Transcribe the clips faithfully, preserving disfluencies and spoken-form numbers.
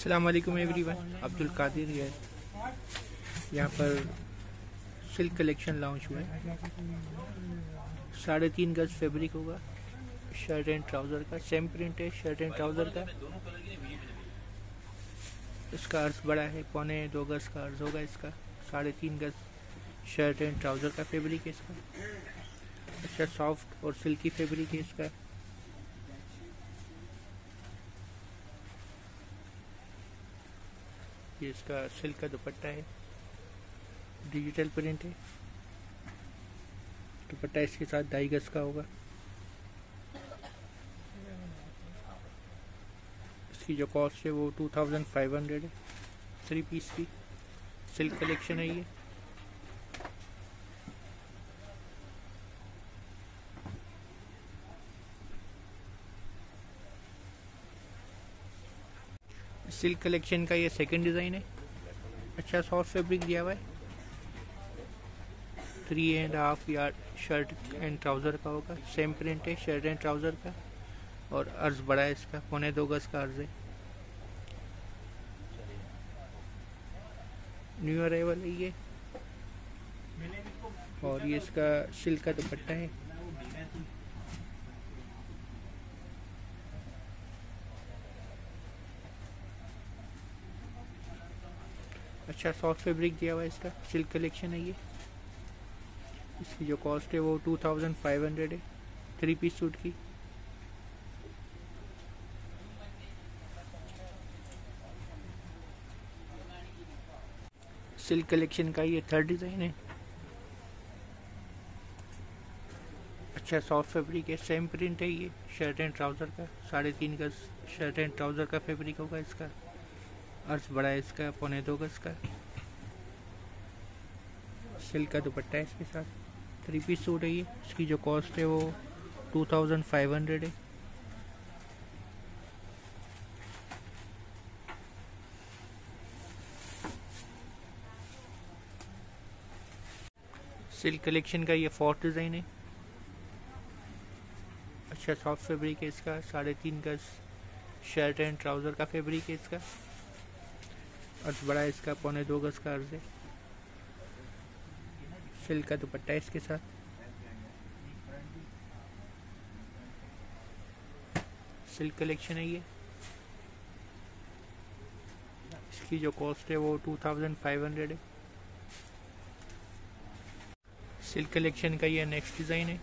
अस्सलाम वालेकुम एवरीवन, अब्दुल कादिर है। यहाँ पर सिल्क कलेक्शन लॉन्च हुआ है। साढ़े तीन गज फैब्रिक होगा शर्ट एंड ट्राउज़र का। सेम प्रिंट है शर्ट एंड ट्राउज़र का। इसका अर्ज बड़ा है, पौने दो गज का अर्ज होगा इसका। साढ़े तीन गज शर्ट एंड ट्राउज़र का फैब्रिक है इसका। अच्छा सॉफ्ट और सिल्की फैब्रिक है इसका। ये इसका सिल्क का दुपट्टा है, डिजिटल प्रिंट है। दुपट्टा इसके साथ ढाई गज का होगा। इसकी जो कॉस्ट है वो टू थाउजेंड फाइव हंड्रेड है। थ्री पीस की सिल्क कलेक्शन है ये। सिल्क कलेक्शन का ये सेकंड डिज़ाइन है। अच्छा सॉफ्ट फैब्रिक दिया हुआ है। Three and half yard shirt and trouser का होगा। सेम प्रिंट है शर्ट एंड ट्राउज़र का और अर्ज बड़ा है इसका, पौने दो गज का अर्ज है। न्यू अराइवल है ये। और ये इसका सिल्क का दुपट्टा है। अच्छा सॉफ्ट फैब्रिक दिया हुआ है इसका। सिल्क कलेक्शन है ये। इसकी जो कॉस्ट है वो टू थाउजेंड फाइव हंड्रेड है। थ्री पीस सूट की। सिल्क कलेक्शन का ये थर्ड डिज़ाइन है। अच्छा सॉफ्ट फैब्रिक है। सेम प्रिंट है ये शर्ट एंड ट्राउज़र का। साढ़े तीन गज शर्ट एंड ट्राउज़र का फैब्रिक होगा इसका। अर्ज बड़ा है इसका, पौने दो गज का। सिल्क का दुपट्टा है इसके साथ। थ्री पीस सूट है ये। इसकी जो कॉस्ट है वो टू थाउजेंड फाइव हंड्रेड है। सिल्क कलेक्शन का ये फोर्थ डिज़ाइन है। अच्छा सॉफ्ट फैब्रिक है इसका। साढ़े तीन गज शर्ट एंड ट्राउज़र का फैब्रिक है इसका। अर्ज बड़ा है इसका, पौने दो गज का अर्ज है। सिल्क का दुपट्टा है इसके साथ। सिल्क कलेक्शन है ये। इसकी जो कॉस्ट है वो टू थाउजेंड फाइव हंड्रेड है। सिल्क कलेक्शन का ये नेक्स्ट डिज़ाइन है।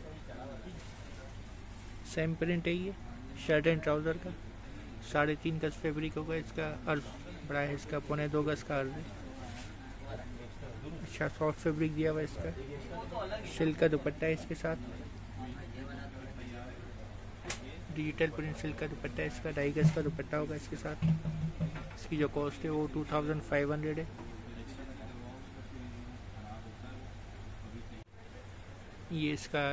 सेम प्रिंट है ये शर्ट एंड ट्राउज़र का। साढ़े तीन गज फैब्रिक होगा इसका। अर्ज बड़ा है इसका, पौने दो गज का अर्ज है। अच्छा सॉफ्ट फैब्रिक दिया हुआ है इसका। सिल्क का दुपट्टा है इसके साथ। डिजिटल प्रिंट सिल्क का दुपट्टा है इसका। ढाई गज का दुपट्टा होगा इसके साथ। इसकी जो कॉस्ट है वो टू थाउजेंड फाइव हंड्रेड है। ये इसका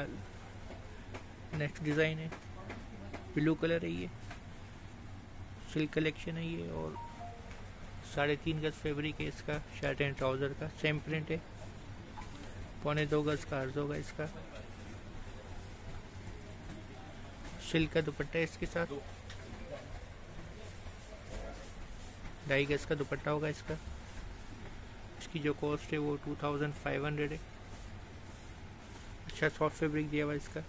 नेक्स्ट डिज़ाइन है। ब्लू कलर है ये। सिल्क कलेक्शन है ये और साढ़े तीन गज फैब्रिक है इसका। शर्ट एंड ट्राउज़र का। सेम प्रिंट है, पौने दो गज का अर्ज होगा इसका। सिल्क का दुपट्टा है इसके साथ। ढाई गज का दुपट्टा होगा इसका। इसकी जो कॉस्ट है वो टू थाउजेंड फाइव हंड्रेड है। अच्छा सॉफ्ट फैब्रिक दिया हुआ है इसका।